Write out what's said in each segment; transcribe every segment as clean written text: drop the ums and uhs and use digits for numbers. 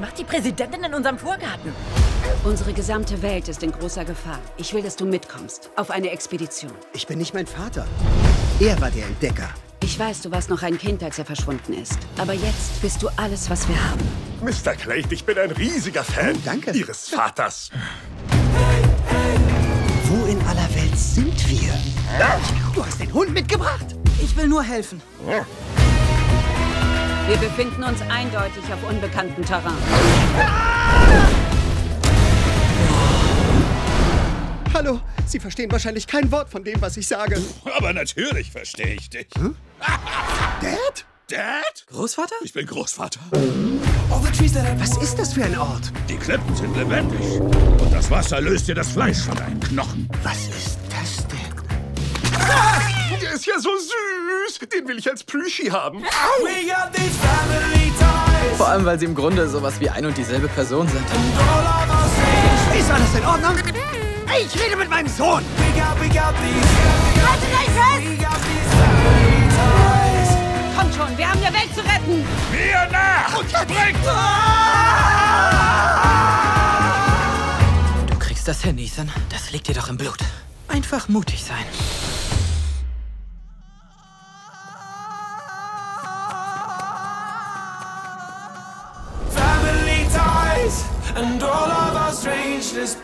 Was macht die Präsidentin in unserem Vorgarten? Unsere gesamte Welt ist in großer Gefahr. Ich will, dass du mitkommst. Auf eine Expedition. Ich bin nicht mein Vater. Er war der Entdecker. Ich weiß, du warst noch ein Kind, als er verschwunden ist. Aber jetzt bist du alles, was wir haben. Mr. Clayt, ich bin ein riesiger Fan. Oh, danke. Ihres Vaters. Wo in aller Welt sind wir? Du hast den Hund mitgebracht. Ich will nur helfen. Wir befinden uns eindeutig auf unbekanntem Terrain. Hallo, Sie verstehen wahrscheinlich kein Wort von dem, was ich sage. Aber natürlich verstehe ich dich. Hm? Dad? Dad? Großvater? Ich bin Großvater. Was ist das für ein Ort? Die Klippen sind lebendig. Und das Wasser löst dir das Fleisch von deinen Knochen. Was ist das denn? Ah! Der ist ja so süß. Den will ich als Plüschi haben. Vor allem, weil sie im Grunde sowas wie ein und dieselbe Person sind. Ist alles in Ordnung? Ich rede mit meinem Sohn. Kommt schon, wir haben eine Welt zu retten. Wir nach! Und verbringt! Du kriegst das hin, Nathan. Das liegt dir doch im Blut. Einfach mutig sein.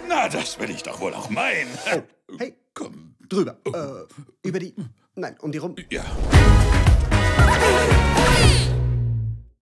Na, das will ich doch wohl auch meinen. Oh, hey, komm drüber. Über die... Nein, um die rum. Ja.